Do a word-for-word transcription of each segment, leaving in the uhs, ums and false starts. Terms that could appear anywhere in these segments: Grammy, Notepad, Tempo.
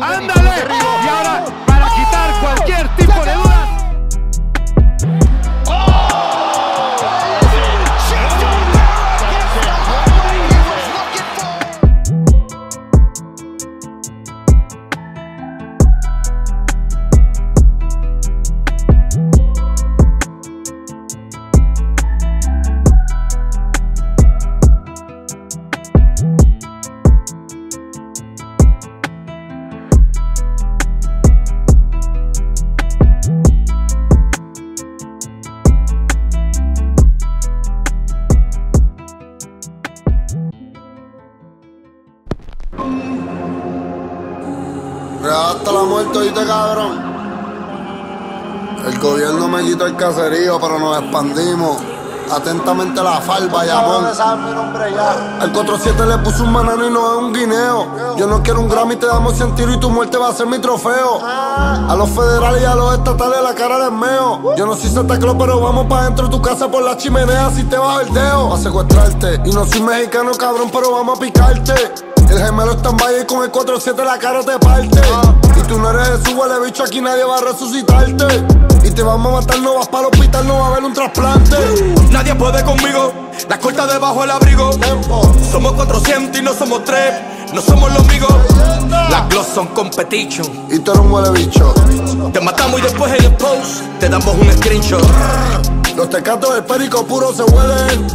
¡Ándale! Y ahora, para quitar cualquier tipo de duda. Hasta la muerte, oíste, cabrón. El gobierno me quitó el caserío, pero nos expandimos. Atentamente la falva, llamón. Al cuatro siete le puso un manano y no es un guineo. Yo no quiero un Grammy, te damos cien tiros y tu muerte va a ser mi trofeo. A los federales y a los estatales la cara del meo. Yo no soy Santa Claus, pero vamos pa' dentro de tu casa por la chimenea si te va a verdeo. Va a secuestrarte. Y no soy mexicano, cabrón, pero vamos a picarte. El gemelo está en valle y con el cuatro siete la cara te parte. Y tú no eres Jesús, huele bicho, aquí nadie va a resucitarte. Y te vamos a matar, no vas para el hospital, no va a haber un trasplante. Nadie puede conmigo, la corta debajo del abrigo. Tempo. Somos cuatrocientos y no somos tres, no somos los amigos. Las gloss son competition. Y tú eres un huele bicho. Te matamos y después en el post te damos un screenshot. Los tecatos del perico puro se huelen.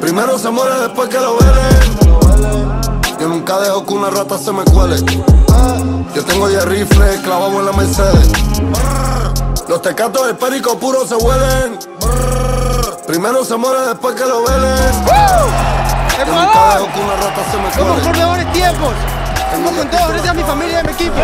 Primero se muere, después que lo huelen. Yo nunca dejo que una rata se me cuele. Yo tengo diez rifles clavados en la Mercedes. Los tecatos del perico puro se huelen. Primero se muere, después que lo velen. Yo nunca dejo que una rata se me cuele. Somos corredores tiempos. Somos con todos. Gracias a mi familia y a mi equipo.